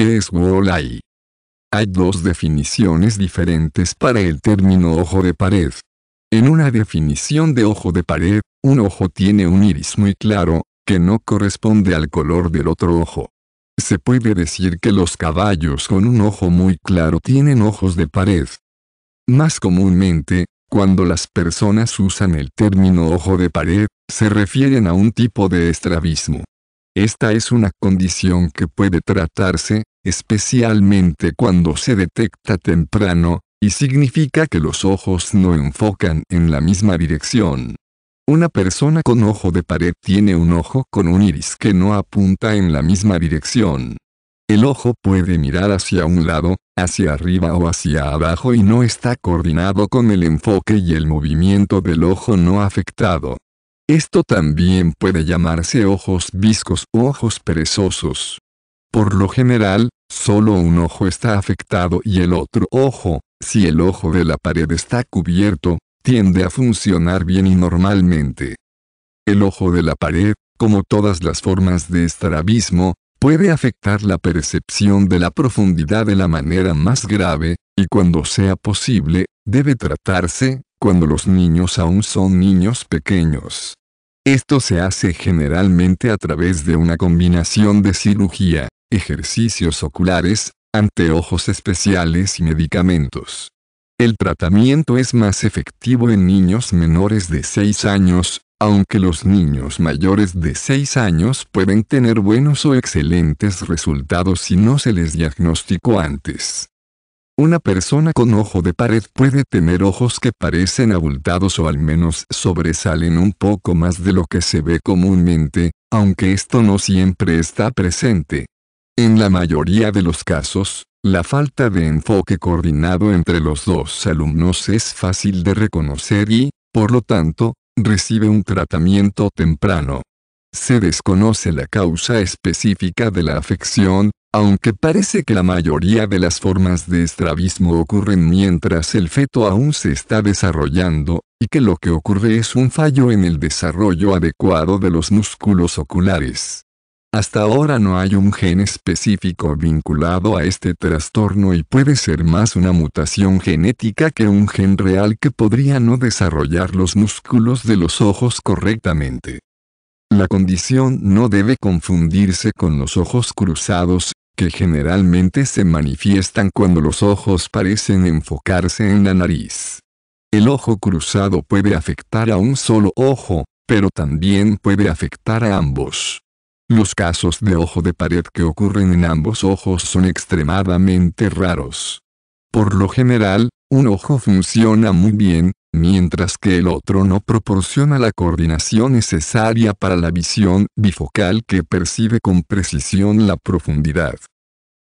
que es wall eye. Hay dos definiciones diferentes para el término ojo de pared. En una definición de ojo de pared, un ojo tiene un iris muy claro, que no corresponde al color del otro ojo. Se puede decir que los caballos con un ojo muy claro tienen ojos de pared. Más comúnmente, cuando las personas usan el término ojo de pared, se refieren a un tipo de estrabismo. Esta es una condición que puede tratarse, especialmente cuando se detecta temprano, y significa que los ojos no enfocan en la misma dirección. Una persona con ojo de pared tiene un ojo con un iris que no apunta en la misma dirección. El ojo puede mirar hacia un lado, hacia arriba o hacia abajo y no está coordinado con el enfoque y el movimiento del ojo no afectado. Esto también puede llamarse ojos bizcos o ojos perezosos. Por lo general, solo un ojo está afectado y el otro ojo, si el ojo de la pared está cubierto, tiende a funcionar bien y normalmente. El ojo de la pared, como todas las formas de estrabismo, puede afectar la percepción de la profundidad de la manera más grave, y cuando sea posible, debe tratarse, cuando los niños aún son niños pequeños. Esto se hace generalmente a través de una combinación de cirugía, ejercicios oculares, anteojos especiales y medicamentos. El tratamiento es más efectivo en niños menores de 6 años, aunque los niños mayores de 6 años pueden tener buenos o excelentes resultados si no se les diagnosticó antes. Una persona con ojo de pared puede tener ojos que parecen abultados o al menos sobresalen un poco más de lo que se ve comúnmente, aunque esto no siempre está presente. En la mayoría de los casos, la falta de enfoque coordinado entre los dos alumnos es fácil de reconocer y, por lo tanto, recibe un tratamiento temprano. Se desconoce la causa específica de la afección, aunque parece que la mayoría de las formas de estrabismo ocurren mientras el feto aún se está desarrollando, y que lo que ocurre es un fallo en el desarrollo adecuado de los músculos oculares. Hasta ahora no hay un gen específico vinculado a este trastorno y puede ser más una mutación genética que un gen real que podría no desarrollar los músculos de los ojos correctamente. La condición no debe confundirse con los ojos cruzados, que generalmente se manifiestan cuando los ojos parecen enfocarse en la nariz. El ojo cruzado puede afectar a un solo ojo, pero también puede afectar a ambos. Los casos de ojo de pared que ocurren en ambos ojos son extremadamente raros. Por lo general, un ojo funciona muy bien, mientras que el otro no proporciona la coordinación necesaria para la visión bifocal que percibe con precisión la profundidad.